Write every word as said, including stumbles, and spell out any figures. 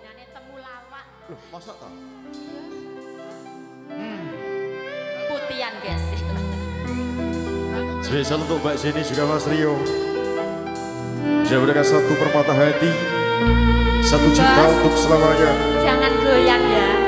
bedane temulawak. Loh, mosok toh? Hmm. Putian, guys. Spesial untuk Mbak Jenny juga Mas Rio. Saya berikan satu permata hati, satu cinta untuk selamanya. Jangan goyang ya.